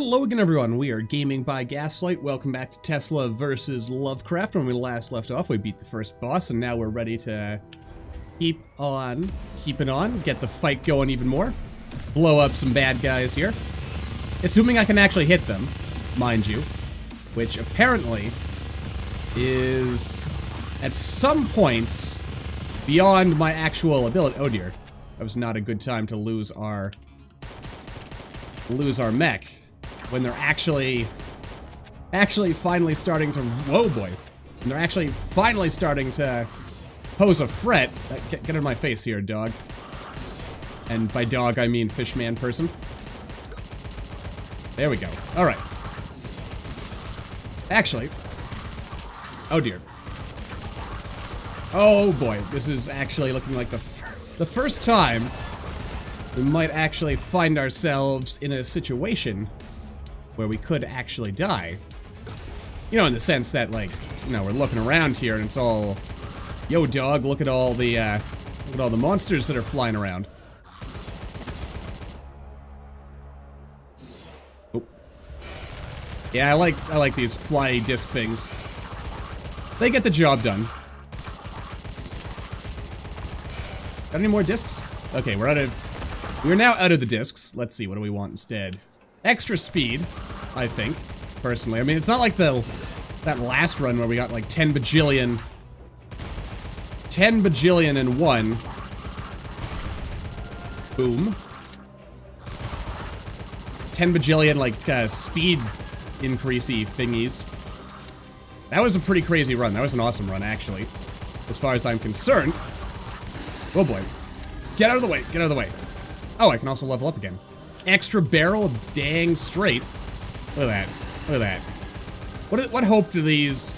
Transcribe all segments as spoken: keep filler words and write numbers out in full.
Hello again, everyone. We are Gaming by Gaslight. Welcome back to Tesla versus Lovecraft. When we last left off, we beat the first boss, and now we're ready to keep on keeping on, get the fight going even more, blow up some bad guys here. Assuming I can actually hit them, mind you, which apparently is at some points beyond my actual ability. Oh dear, that was not a good time to lose our, lose our mech. When they're actually, actually finally starting to, whoa boy, when they're actually finally starting to pose a threat. Get, get in my face here, dog. And by dog, I mean fishman person. There we go. All right. Actually, oh dear. Oh boy, this is actually looking like the the first time we might actually find ourselves in a situation where we could actually die. You know, in the sense that, like, you know, we're looking around here and it's all, yo dog, look at all the, uh, look at all the monsters that are flying around. Oh. Yeah, I like, I like these flying disc things. They get the job done. Got any more discs? Okay, we're out of, we're now out of the discs. Let's see, what do we want instead? Extra speed, I think, personally. I mean, it's not like the that last run where we got like ten bajillion, ten bajillion and one. Boom. ten bajillion, like, uh, speed increasey thingies. That was a pretty crazy run. That was an awesome run, actually, as far as I'm concerned. Oh boy. Get out of the way, get out of the way. Oh, I can also level up again. Extra barrel, dang straight. Look at that, look at that. What, what hope do these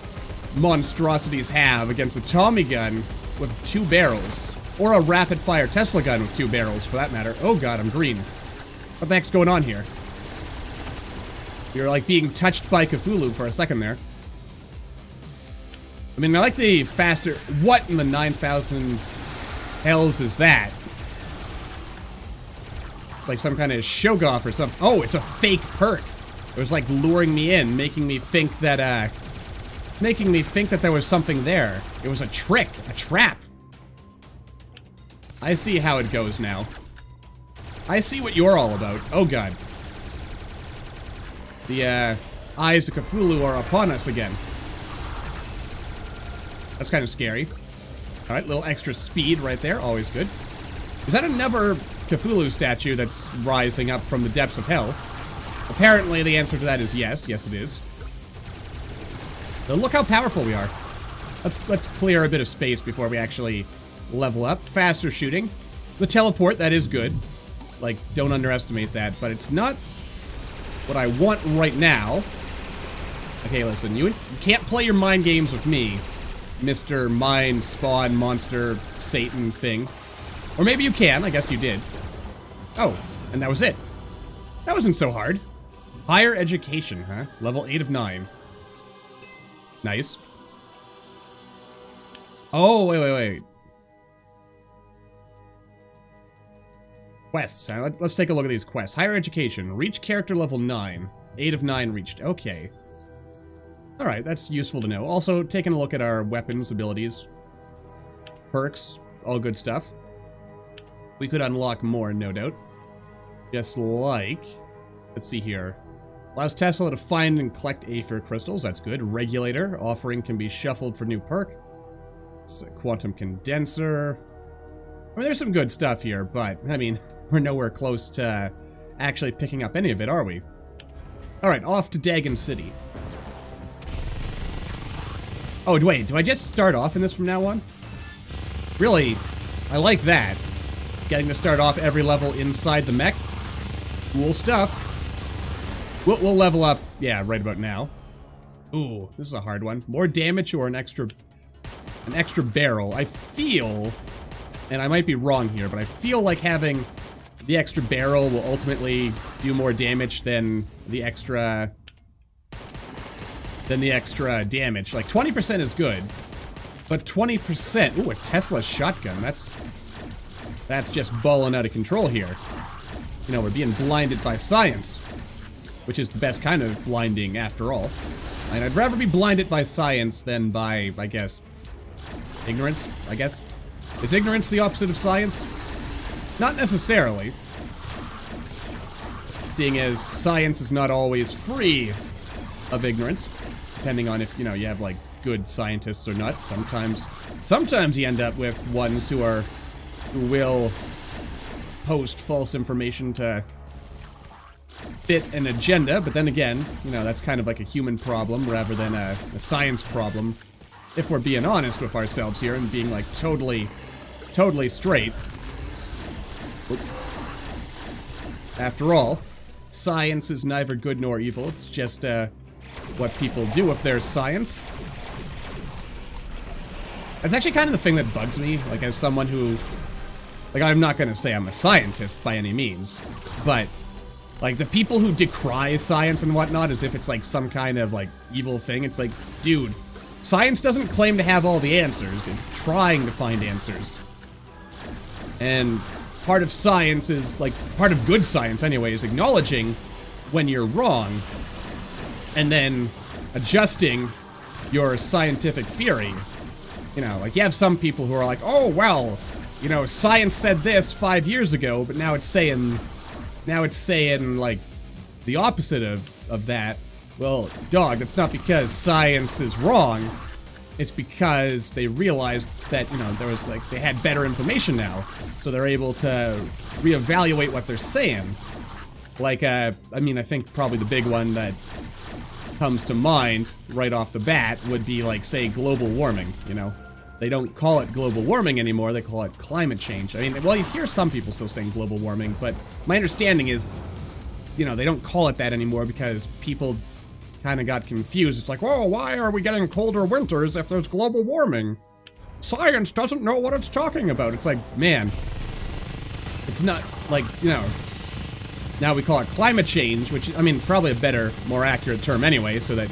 monstrosities have against a Tommy gun with two barrels? Or a rapid fire Tesla gun with two barrels, for that matter. Oh god, I'm green. What the heck's going on here? You're like being touched by Cthulhu for a second there. I mean, I like the faster, what in the nine thousand hells is that? Like some kind of show-off or something. Oh, it's a fake perk. It was like luring me in, making me think that, uh... making me think that there was something there. It was a trick, a trap. I see how it goes now. I see what you're all about. Oh, God. The, uh, eyes of Kafulu are upon us again. That's kind of scary. All right, little extra speed right there. Always good. Is that another Cthulhu statue that's rising up from the depths of hell? Apparently the answer to that is yes. Yes it is. So look how powerful we are. Let's let's clear a bit of space before we actually level up. Faster shooting. The teleport, that is good. Like, don't underestimate that, but it's not what I want right now. Okay, listen, you, you can't play your mind games with me, Mister Mind Spawn Monster Satan thing. Or maybe you can, I guess you did. Oh, and that was it. That wasn't so hard. Higher education, huh? Level eight of nine. Nice. Oh, wait, wait, wait. Quests, huh? Let's take a look at these quests. Higher education. Reach character level nine. eight of nine reached. Okay. Alright, that's useful to know. Also, taking a look at our weapons, abilities, perks, all good stuff. We could unlock more, no doubt. Just like, let's see here. Allows Tesla to find and collect Aether Crystals. That's good. Regulator. Offering can be shuffled for new perk. It's a Quantum Condenser. I mean, there's some good stuff here, but, I mean, we're nowhere close to actually picking up any of it, are we? Alright, off to Dagon City. Oh, wait, do I just start off in this from now on? Really, I like that. Getting to start off every level inside the mech. Cool stuff. We'll, we'll level up, yeah, right about now. Ooh, this is a hard one. More damage or an extra, an extra barrel. I feel, and I might be wrong here, but I feel like having the extra barrel will ultimately do more damage than the extra, than the extra damage. Like twenty percent is good, but twenty percent, ooh, a Tesla shotgun, that's, that's just balling out of control here. You know, we're being blinded by science. which is the best kind of blinding after all. And I'd rather be blinded by science than by, I guess, ignorance, I guess. Is ignorance the opposite of science? Not necessarily. Seeing as science is not always free of ignorance, depending on if, you know, you have, like, good scientists or not. Sometimes, sometimes you end up with ones who are, who will post false information to fit an agenda, but then again, you know, that's kind of like a human problem rather than a, a science problem. If we're being honest with ourselves here and being, like, totally, totally straight. Oop. After all, science is neither good nor evil, it's just, uh, what people do with their science. That's actually kind of the thing that bugs me, like, as someone who... Like, I'm not gonna say I'm a scientist by any means, but... Like, the people who decry science and whatnot as if it's, like, some kind of, like, evil thing, it's like, dude, science doesn't claim to have all the answers, it's trying to find answers. And... Part of science is, like, part of good science, anyway, is acknowledging when you're wrong and then adjusting your scientific theory. You know, like, you have some people who are like, oh, well, you know, science said this five years ago, but now it's saying, now it's saying, like, the opposite of, of that. Well, dog, that's not because science is wrong. It's because they realized that, you know, there was, like, they had better information now. So they're able to reevaluate what they're saying. Like, uh, I mean, I think probably the big one that comes to mind right off the bat would be, like, say, global warming, you know? They don't call it global warming anymore, they call it climate change. I mean, well, you hear some people still saying global warming, but my understanding is, you know, they don't call it that anymore because people... kind of got confused. It's like, well, why are we getting colder winters if there's global warming? Science doesn't know what it's talking about. It's like, man, it's not like, you know, now we call it climate change, which, I mean, probably a better, more accurate term anyway, so that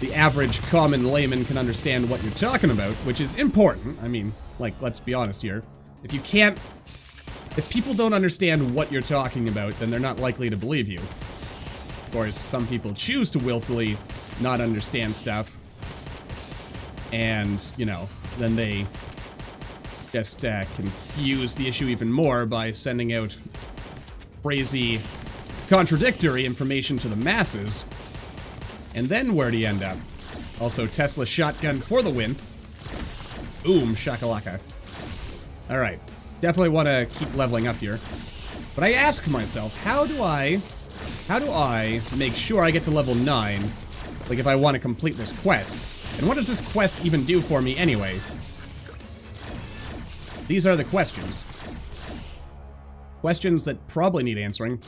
the average common layman can understand what you're talking about, which is important. I mean, like, let's be honest here. If you can't, if people don't understand what you're talking about, then they're not likely to believe you. Of course, some people choose to willfully not understand stuff, and, you know, then they just uh, confuse the issue even more by sending out crazy, contradictory information to the masses. And then where do you end up? Also, Tesla Shotgun for the win. Boom, shakalaka. Alright, definitely want to keep leveling up here. But I ask myself, how do I... How do I make sure I get to level nine, like, if I want to complete this quest? And what does this quest even do for me anyway? These are the questions. Questions that probably need answering.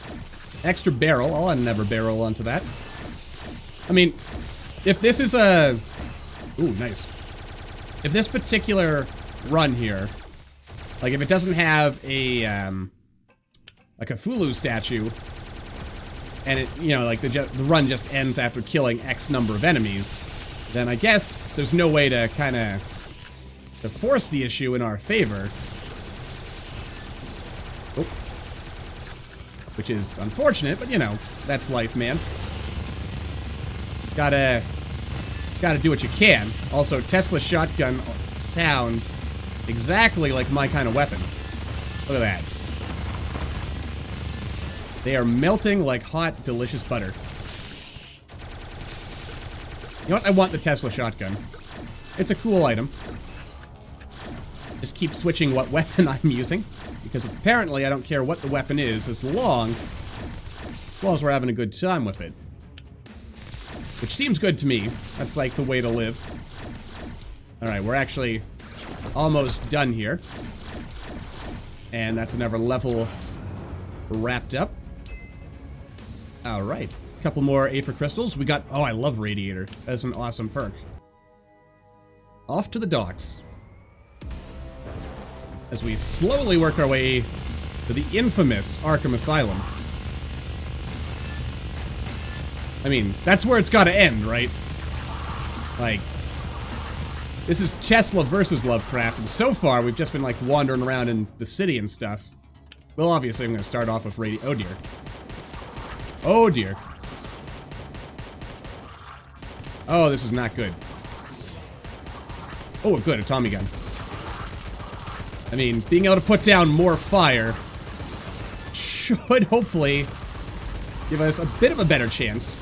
Extra barrel. I'll never barrel onto that. I mean, if this is a... Ooh, nice. If this particular run here, like, if it doesn't have a, um, a Cthulhu statue... and it, you know, like, the, the run just ends after killing X number of enemies, then I guess there's no way to kind of to force the issue in our favor. Oh. Which is unfortunate, but, you know, that's life, man. Gotta, gotta do what you can. Also, Tesla Shotgun sounds exactly like my kind of weapon. Look at that. They are melting like hot, delicious butter. You know what? I want the Tesla Shotgun. It's a cool item. Just keep switching what weapon I'm using, because apparently I don't care what the weapon is, as long as, long as we're having a good time with it. Which seems good to me. That's like the way to live. Alright, we're actually almost done here. And that's another level wrapped up. Alright, a couple more Aether Crystals. We got, oh, I love Radiator. That's an awesome perk. Off to the docks. As we slowly work our way to the infamous Arkham Asylum. I mean, that's where it's gotta end, right? Like, this is Tesla versus Lovecraft, and so far we've just been, like, wandering around in the city and stuff. Well, obviously I'm gonna start off with radio- oh dear. Oh dear. Oh, this is not good. Oh, good, a Tommy gun. I mean, being able to put down more fire should hopefully give us a bit of a better chance.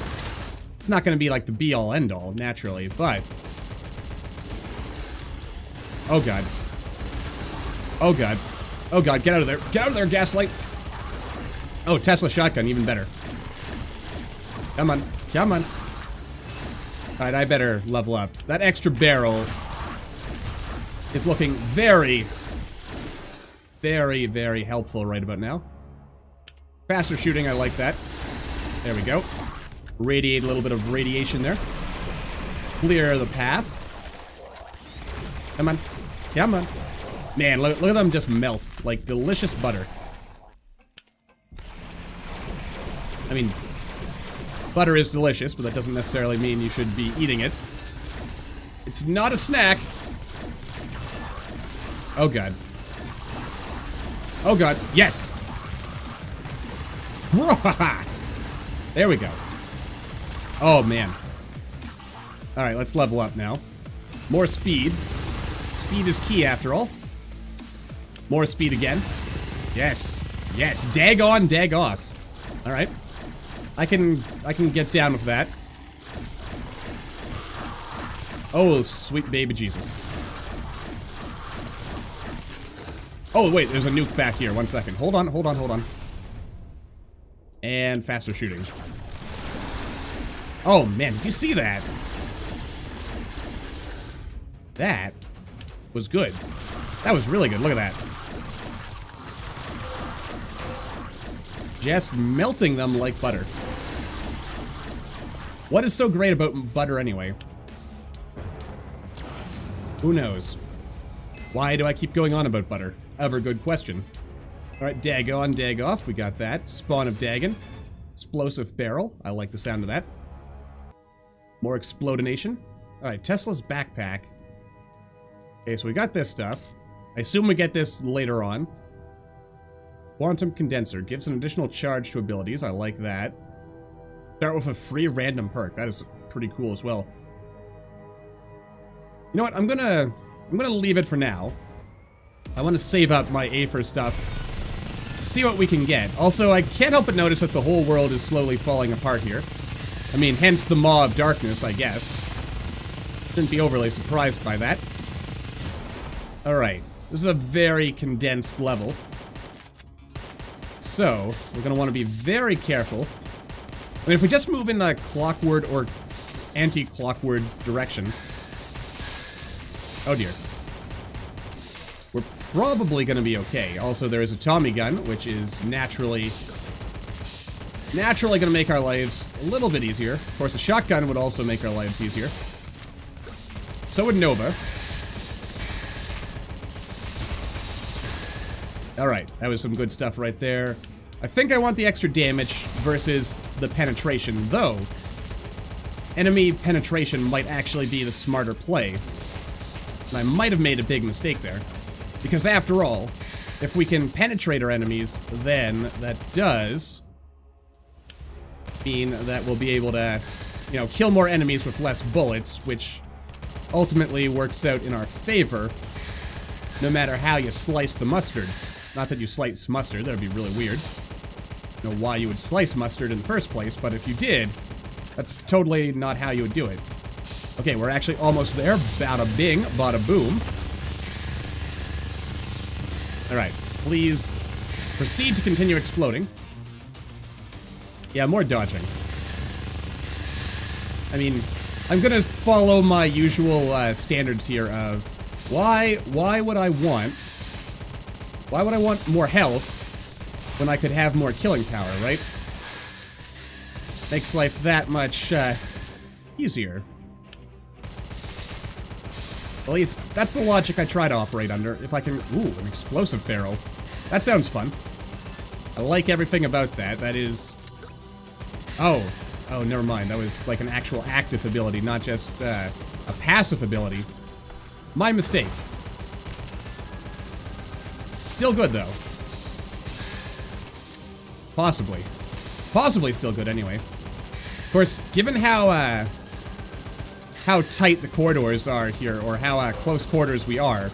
It's not going to be like the be-all, end-all, naturally, but... Oh, God. Oh, God. Oh, God, get out of there. Get out of there, Gaslight! Oh, Tesla Shotgun, even better. Come on. Come on. Alright, I better level up. That extra barrel is looking very, very, very helpful right about now. Faster shooting, I like that. There we go. Radiate a little bit of radiation there. Clear the path. Come on. Come on. Man, look, look at them just melt like delicious butter. I mean, butter is delicious, but that doesn't necessarily mean you should be eating it. It's not a snack. Oh, God. Oh, God. Yes! There we go. Oh, man. Alright, let's level up now. More speed. Speed is key, after all. More speed again. Yes. Yes. Dag on, dag off. Alright. I can, I can get down with that. Oh, sweet baby Jesus. Oh, wait, there's a nuke back here. One second. Hold on, hold on, hold on. And faster shooting. Oh, man, did you see that? That was good. That was really good. Look at that. Just melting them like butter. What is so great about butter anyway? Who knows? Why do I keep going on about butter? Ever good question. Alright, dag on, dag off. We got that. Spawn of Dagon. Explosive barrel. I like the sound of that. More explodination. Alright, Tesla's backpack. Okay, so we got this stuff. I assume we get this later on. Quantum Condenser. Gives an additional charge to abilities. I like that. Start with a free random perk. That is pretty cool as well. You know what? I'm gonna... I'm gonna leave it for now. I want to save up my Aether stuff. See what we can get. Also, I can't help but notice that the whole world is slowly falling apart here. I mean, hence the Maw of Darkness, I guess. Shouldn't be overly surprised by that. Alright. This is a very condensed level. So, we're going to want to be very careful. I mean, if we just move in a clockward or anti-clockward direction... Oh dear. We're probably going to be okay. Also, there is a Tommy gun, which is naturally... Naturally going to make our lives a little bit easier. Of course, a shotgun would also make our lives easier. So would Nova. Alright, that was some good stuff right there. I think I want the extra damage versus the penetration, though. Enemy penetration might actually be the smarter play. And I might have made a big mistake there. Because after all, if we can penetrate our enemies, then that does mean that we'll be able to, you know, kill more enemies with less bullets, which ultimately works out in our favor, no matter how you slice the mustard. Not that you slice mustard, that would be really weird. I don't know why you would slice mustard in the first place, but if you did, that's totally not how you would do it. Okay, we're actually almost there. Bada bing, bada boom. Alright, please proceed to continue exploding. Yeah, more dodging. I mean, I'm gonna follow my usual uh, standards here of why, why would I want... Why would I want more health when I could have more killing power, right? Makes life that much uh, easier. At least, that's the logic I try to operate under. If I can... Ooh, an explosive barrel. That sounds fun. I like everything about that. That is... Oh. Oh, never mind. That was like an actual active ability, not just uh, a passive ability. My mistake. Still good, though. Possibly. Possibly still good anyway. Of course, given how uh, how tight the corridors are here, or how uh, close quarters we are,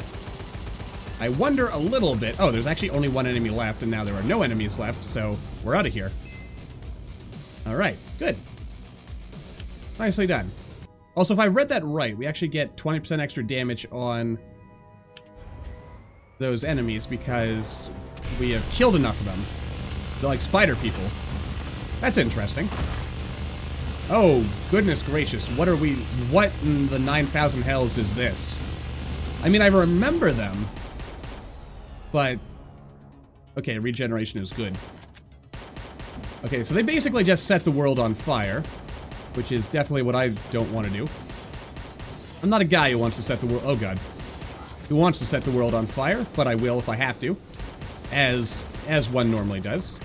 I wonder a little bit. Oh, there's actually only one enemy left, and now there are no enemies left, so we're out of here. All right, good. Nicely done. Also, if I read that right, we actually get twenty percent extra damage on those enemies because we have killed enough of them. They're like spider people. That's interesting. Oh, goodness gracious. What are we... What in the nine thousand hells is this? I mean, I remember them, but... Okay, regeneration is good. Okay, so they basically just set the world on fire, which is definitely what I don't want to do. I'm not a guy who wants to set the world... Oh, God. Who wants to set the world on fire, but I will if I have to, as as one normally does.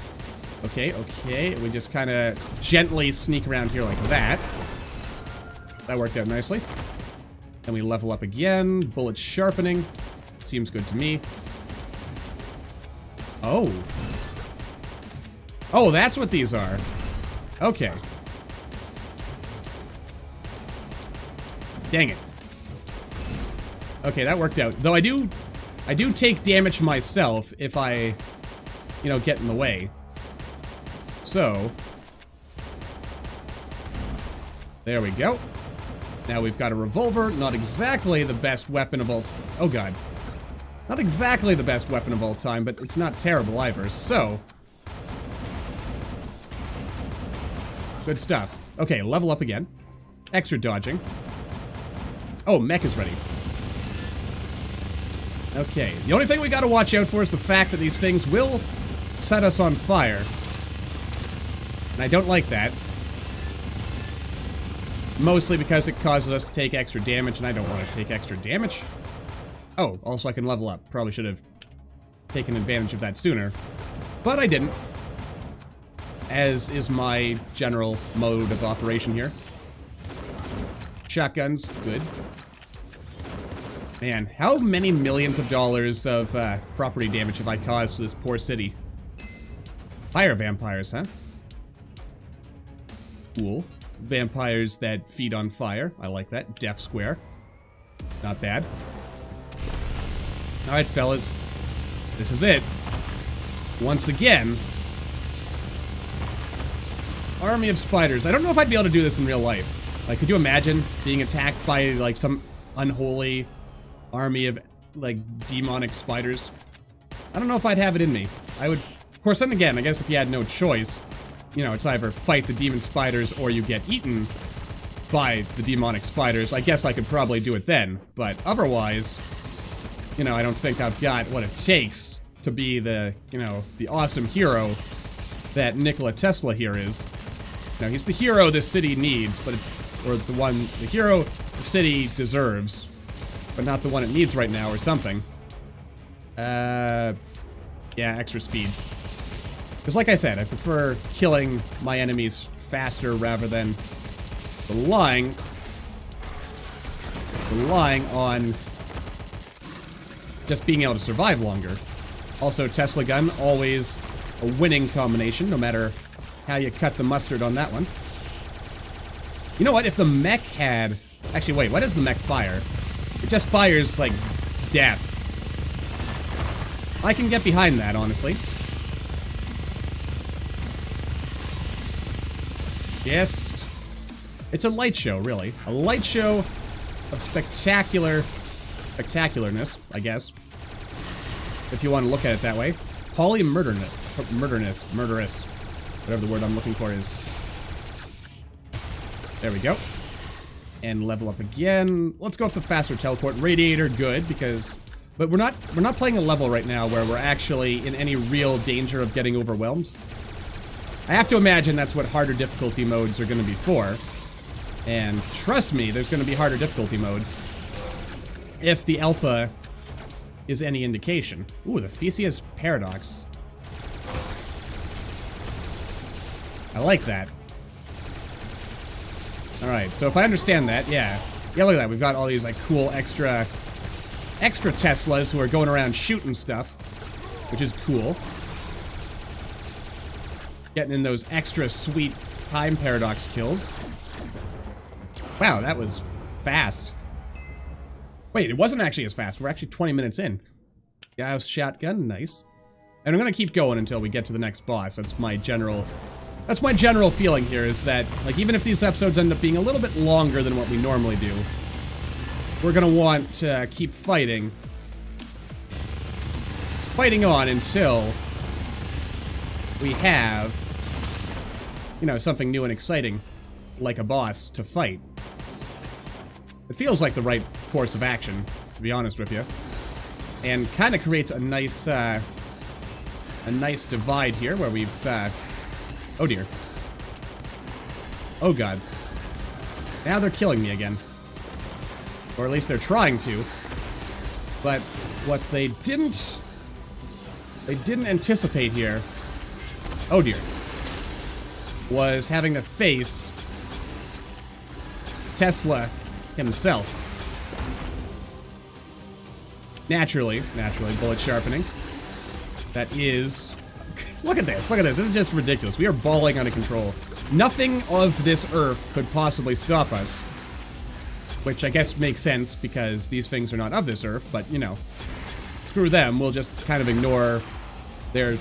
Okay, okay, we just kind of gently sneak around here like that. That worked out nicely. And we level up again. Bullet sharpening. Seems good to me. Oh. Oh, that's what these are. Okay. Dang it. Okay, that worked out. Though I do, I do take damage myself if I, you know, get in the way. So, there we go. Now we've got a revolver. Not exactly the best weapon of all... Oh, God. Not exactly the best weapon of all time, but it's not terrible either, so... Good stuff. Okay, level up again. Extra dodging. Oh, mech is ready. Okay. The only thing we gotta watch out for is the fact that these things will set us on fire. And I don't like that. Mostly because it causes us to take extra damage, and I don't want to take extra damage. Oh, also I can level up. Probably should have taken advantage of that sooner. But I didn't. As is my general mode of operation here. Shotguns, good. Man, how many millions of dollars of uh, property damage have I caused to this poor city? Fire vampires, huh? Cool. Vampires that feed on fire. I like that. Death square. Not bad. Alright, fellas. This is it. Once again. Army of spiders. I don't know if I'd be able to do this in real life. Like, could you imagine being attacked by, like, some unholy army of, like, demonic spiders? I don't know if I'd have it in me. I would... Of course, then again, I guess if you had no choice... You know, it's either fight the demon spiders or you get eaten by the demonic spiders. I guess I could probably do it then, but otherwise, you know, I don't think I've got what it takes to be the, you know, the awesome hero that Nikola Tesla here is. Now, he's the hero this city needs, but it's, or the one, the hero the city deserves, but not the one it needs right now or something. Uh, yeah, extra speed. Because like I said, I prefer killing my enemies faster rather than relying, relying on just being able to survive longer. Also, Tesla gun, always a winning combination, no matter how you cut the mustard on that one. You know what? If the mech had... Actually, wait, what does the mech fire? It just fires, like, death. I can get behind that, honestly. Yes. It's a light show, really. A light show of spectacular... spectacularness, I guess. If you want to look at it that way. Polymurderness. Murderness. Murderous. Whatever the word I'm looking for is. There we go. And level up again. Let's go up the faster teleport. Radiator, good, because... But we're not, we're not playing a level right now where we're actually in any real danger of getting overwhelmed. I have to imagine that's what harder difficulty modes are going to be for. And trust me, there's going to be harder difficulty modes. If the alpha is any indication. Ooh, the Theseus paradox. I like that. Alright, so if I understand that, yeah. Yeah, look at that. We've got all these, like, cool extra... Extra Teslas who are going around shooting stuff. Which is cool. getting in those extra sweet time paradox kills. Wow, that was fast. Wait, it wasn't actually as fast. We're actually twenty minutes in. Gauss shotgun, nice. And I'm gonna keep going until we get to the next boss. That's my general... That's my general feeling here, is that, like, even if these episodes end up being a little bit longer than what we normally do, we're gonna want to keep fighting. Fighting on until we have, you know, something new and exciting, like a boss, to fight. It feels like the right course of action, to be honest with you. And kind of creates a nice, uh, a nice divide here where we've, uh, oh dear. Oh god. Now they're killing me again. Or at least they're trying to. But what they didn't, they didn't anticipate here, oh dear, was having to face Tesla himself. Naturally, naturally, bullet sharpening. That is... Look at this, look at this. This is just ridiculous. We are balling out of control. Nothing of this earth could possibly stop us. Which I guess makes sense because these things are not of this earth, but, you know, screw them. We'll just kind of ignore their,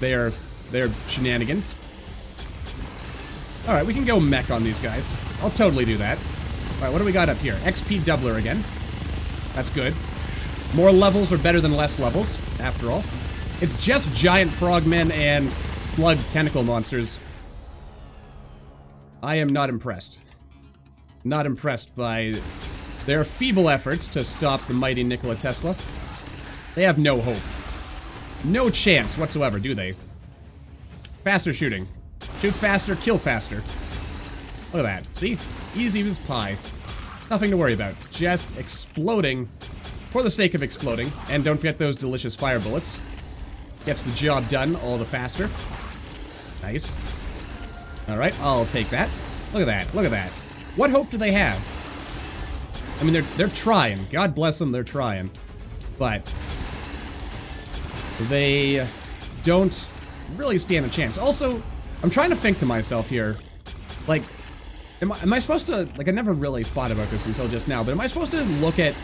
their, their shenanigans. All right, we can go mech on these guys. I'll totally do that. All right, what do we got up here? X P doubler again. That's good. More levels are better than less levels, after all. It's just giant frogmen and slug tentacle monsters. I am not impressed. Not impressed by their feeble efforts to stop the mighty Nikola Tesla. They have no hope. No chance whatsoever, do they? Faster shooting. Shoot faster, kill faster. Look at that. See? Easy as pie. Nothing to worry about. Just exploding for the sake of exploding. And don't forget those delicious fire bullets. Gets the job done all the faster. Nice. Alright, I'll take that. Look at that, look at that. What hope do they have? I mean, they're, they're trying. God bless them, they're trying. But they don't really stand a chance. Also, I'm trying to think to myself here, like, am I, am I supposed to, like, I never really thought about this until just now, but am I supposed to look at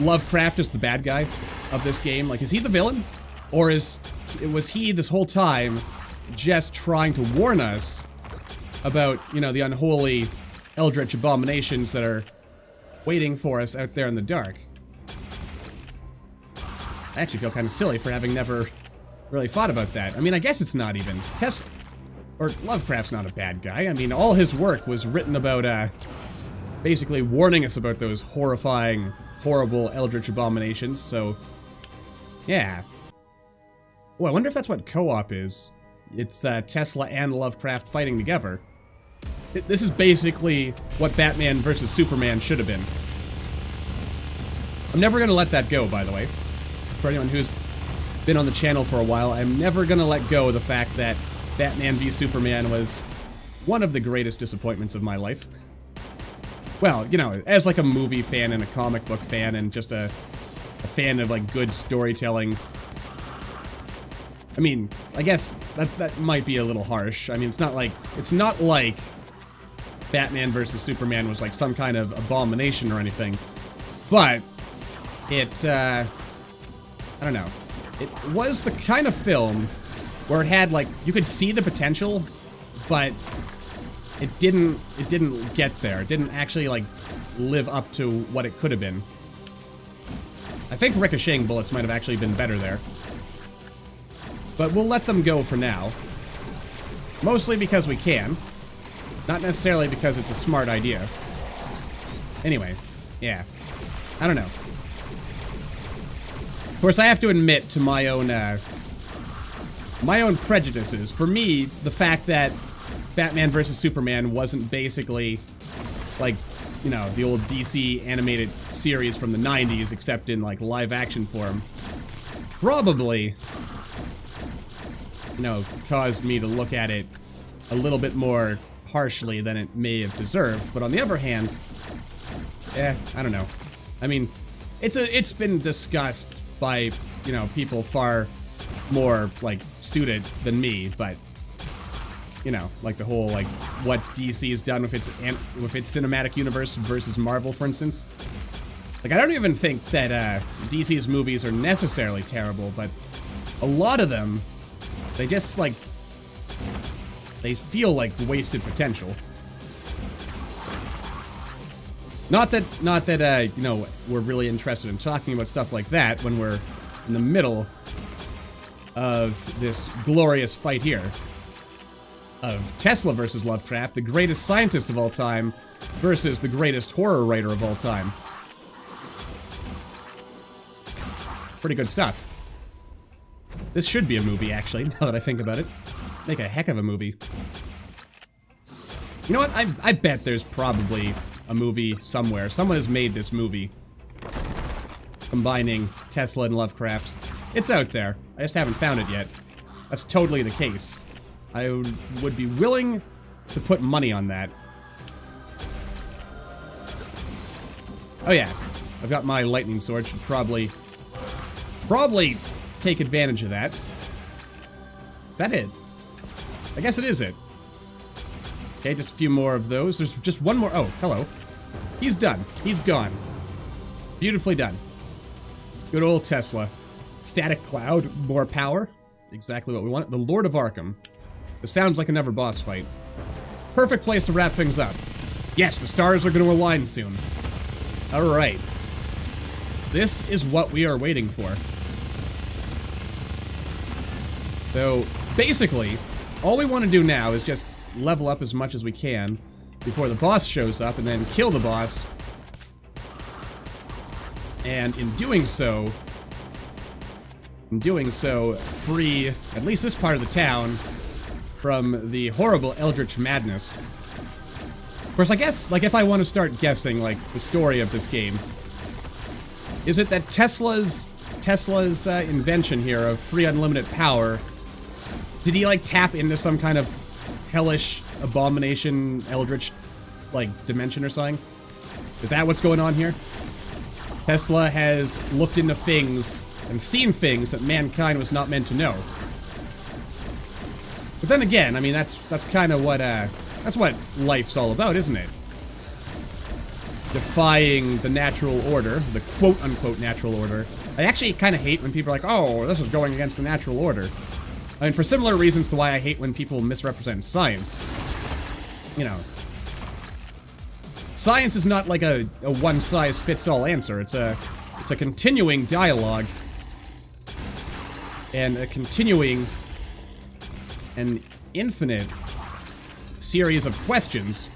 Lovecraft as the bad guy of this game? Like, is he the villain? Or is, was he this whole time just trying to warn us about, you know, the unholy eldritch abominations that are waiting for us out there in the dark? I actually feel kind of silly for having never really thought about that. I mean, I guess it's not even. Tesla, or Lovecraft's not a bad guy. I mean, all his work was written about, uh, basically warning us about those horrifying, horrible eldritch abominations, so, yeah. Oh, I wonder if that's what co-op is. It's uh, Tesla and Lovecraft fighting together. This is basically what Batman versus Superman should have been. I'm never going to let that go, by the way. For anyone who's been on the channel for a while, I'm never going to let go of the fact that Batman v Superman was one of the greatest disappointments of my life. Well, you know, as like a movie fan and a comic book fan and just a, a fan of like good storytelling. I mean, I guess that, that might be a little harsh. I mean, it's not like, it's not like Batman versus Superman was like some kind of abomination or anything, but it, uh, I don't know. It was the kind of film where it had like, you could see the potential, but it didn't, it didn't get there. It didn't actually like live up to what it could have been. I think ricocheting bullets might have actually been better there. But we'll let them go for now. Mostly because we can. Not necessarily because it's a smart idea. Anyway, yeah. I don't know. Of course, I have to admit to my own, uh, my own prejudices. For me, the fact that Batman versus Superman wasn't basically, like, you know, the old D C animated series from the nineties, except in, like, live-action form, probably... you know, caused me to look at it a little bit more harshly than it may have deserved. But on the other hand, eh, I don't know. I mean, it's a it's been discussed by, you know, people far more, like, suited than me, but you know, like the whole, like, what D C has done with its with its cinematic universe versus Marvel, for instance. Like, I don't even think that uh, D C's movies are necessarily terrible, but a lot of them, they just, like, they feel like wasted potential. Not that, not that, uh, you know, we're really interested in talking about stuff like that when we're in the middle of this glorious fight here of Tesla versus Lovecraft, the greatest scientist of all time versus the greatest horror writer of all time. Pretty good stuff. This should be a movie, actually, now that I think about it. Make a heck of a movie. You know what? I, I bet there's probably a movie somewhere. Someone has made this movie combining Tesla and Lovecraft. It's out there. I just haven't found it yet. That's totally the case. I would be willing to put money on that. Oh yeah, I've got my lightning sword. Should probably, probably take advantage of that. Is that it? I guess it is it. Okay, just a few more of those. There's just one more. Oh, hello. He's done. He's gone. Beautifully done. Good old Tesla. Static cloud, more power. Exactly what we want. The Lord of Arkham. This sounds like another boss fight. Perfect place to wrap things up. Yes, the stars are going to align soon. Alright. This is what we are waiting for. So, basically, all we want to do now is just level up as much as we can before the boss shows up and then kill the boss. And in doing so, in doing so, free at least this part of the town from the horrible Eldritch madness. Of course, I guess, like, if I want to start guessing, like, the story of this game, is it that Tesla's, Tesla's uh, invention here of free unlimited power, did he, like, tap into some kind of hellish abomination, Eldritch, like, dimension or something? Is that what's going on here? Tesla has looked into things and seen things that mankind was not meant to know. But then again, I mean, that's that's kind of what uh, that's what life's all about, isn't it? Defying the natural order, the quote-unquote natural order. I actually kind of hate when people are like, "Oh, this is going against the natural order." I mean, for similar reasons to why I hate when people misrepresent science. You know, science is not like a, a one-size-fits-all answer. It's a it's a continuing dialogue and a continuing an infinite series of questions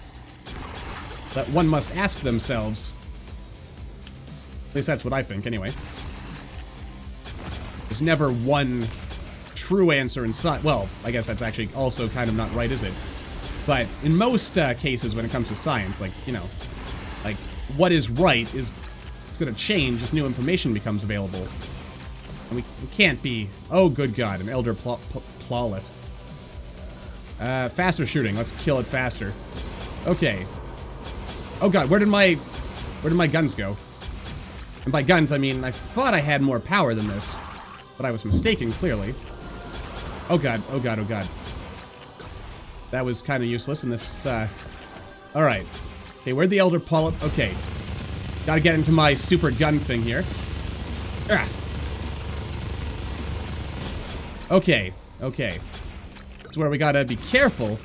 that one must ask themselves. At least that's what I think, anyway. There's never one true answer in science. Well, I guess that's actually also kind of not right, is it? But in most uh, cases when it comes to science, like, you know, like, what is right is, it's going to change as new information becomes available. And we, we can't be, oh good god, an Elder Polyp. Uh, faster shooting, let's kill it faster. Okay. Oh god, where did my, where did my guns go? And by guns, I mean, I thought I had more power than this, but I was mistaken, clearly. Oh god, oh god, oh god. That was kind of useless in this, uh... Alright. Okay, where'd the Elder Polyp... Okay. Gotta get into my super gun thing here. Ah. Okay, okay. That's where we gotta be careful.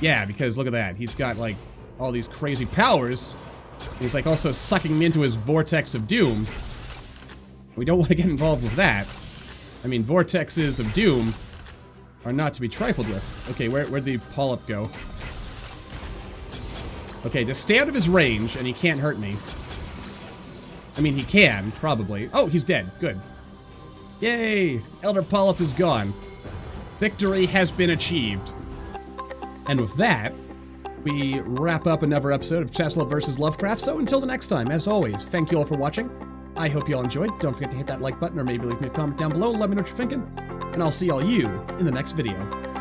Yeah, because look at that. He's got, like, all these crazy powers. He's, like, also sucking me into his vortex of doom. We don't want to get involved with that. I mean, vortexes of doom are not to be trifled with. Okay, where, where'd the polyp go? Okay, just stay out of his range and he can't hurt me. I mean, he can, probably. Oh, he's dead. Good. Yay! Elder Polyp is gone. Victory has been achieved. And with that, we wrap up another episode of Tesla versus Lovecraft. So until the next time, as always, thank you all for watching. I hope you all enjoyed. Don't forget to hit that like button or maybe leave me a comment down below. Let me know what you're thinking. And I'll see all you in the next video.